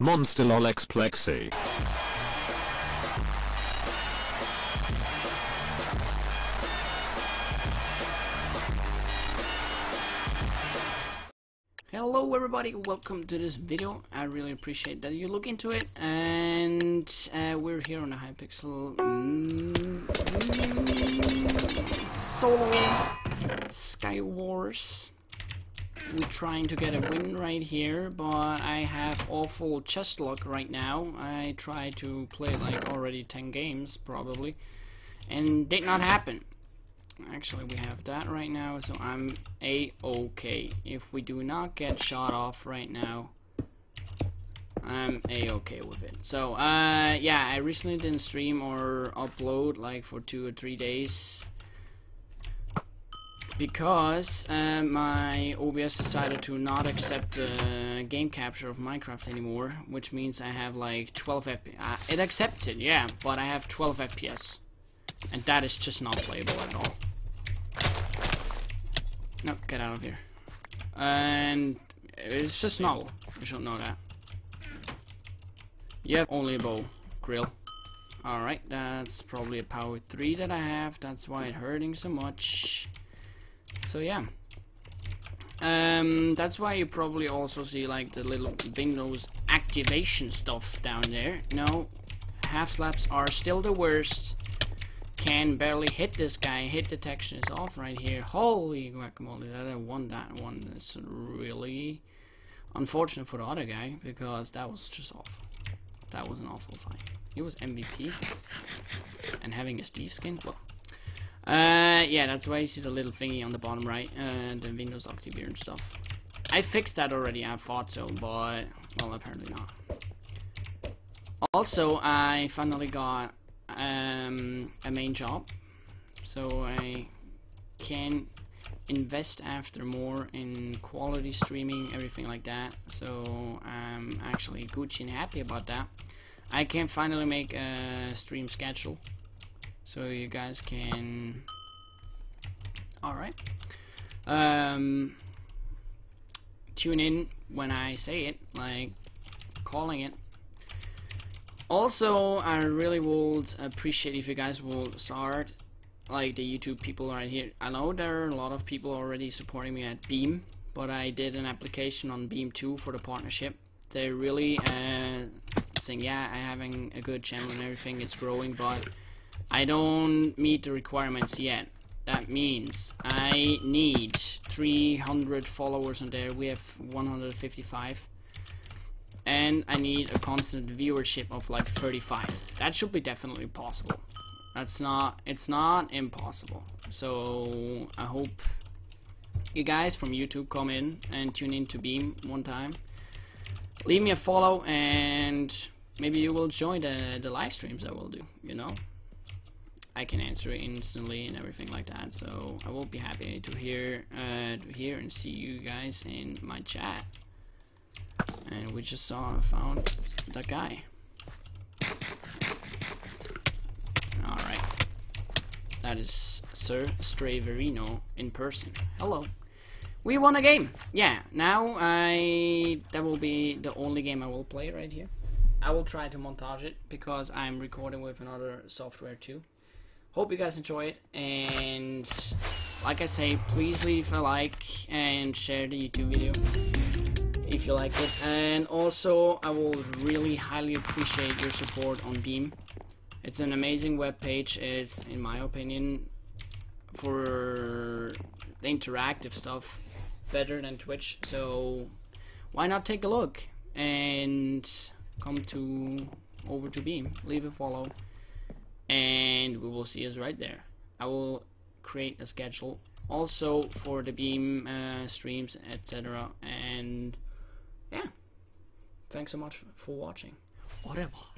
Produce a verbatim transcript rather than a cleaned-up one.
Monster Lolexplexy. Hello everybody, welcome to this video. I really appreciate that you look into it, and uh, we're here on a Hypixel mm, solo Skywars. We're trying to get a win right here, but I have awful chest luck right now. I tried to play like already ten games probably, and did not happen. Actually, we have that right now, so I'm a-okay. If we do not get shot off right now, I'm a-okay with it. So, uh, yeah, I recently didn't stream or upload like for two or three days because uh, my O B S decided to not accept uh, game capture of Minecraft anymore, which means I have like twelve F P S. Uh, it accepts it, yeah, but I have twelve F P S, and that is just not playable at all. No, get out of here. And it's just null. You should know that. Yeah, only a bow. Grill. Alright, that's probably a power three that I have. That's why it's hurting so much. So yeah. Um, that's why you probably also see like the little Windows activation stuff down there. No, half slaps are still the worst. Can barely hit this guy. Hit detection is off right here. Holy guacamole, that I won that one. That's really unfortunate for the other guy, because that was just awful. That was an awful fight. He was M V P. And having a Steve skin? Well. Uh, yeah, that's why you see the little thingy on the bottom right. Uh, the Windows activator and stuff. I fixed that already, I thought so, but... well, apparently not. Also, I finally got... Um, a main job, so I can invest after more in quality streaming, everything like that. So I'm actually Gucci and happy about that. I can finally make a stream schedule, so you guys can. All right. Um, tune in when I say it, like calling it. Also, I really would appreciate if you guys will start, like the YouTube people right here. I know there are a lot of people already supporting me at Beam, but I did an application on Beam too for the partnership. They really uh, saying, yeah, I'm having a good channel and everything, it's growing, but I don't meet the requirements yet. That means I need three hundred followers on there. We have one hundred fifty-five. And I need a constant viewership of like thirty-five. That should be definitely possible. That's not, it's not impossible. So I hope you guys from YouTube come in and tune in to Beam one time. Leave me a follow, and maybe you will join the, the live streams I will do, you know. I can answer it instantly and everything like that. So I will be happy to hear, uh, to hear and see you guys in my chat. And we just saw found that guy. Alright. That is Sir Straverino in person. Hello. We won a game. Yeah, now I... that will be the only game I will play right here. I will try to montage it, because I'm recording with another software too. Hope you guys enjoy it, and like I say, please leave a like and share the YouTube video if you like it. And also, I will really highly appreciate your support on Beam. It's an amazing web page. It's, in my opinion, for the interactive stuff, better than Twitch. So why not take a look and come to over to Beam, leave a follow, and we will see us right there. I will create a schedule also for the Beam uh, streams, et cetera. And yeah, thanks so much for watching. Whatever.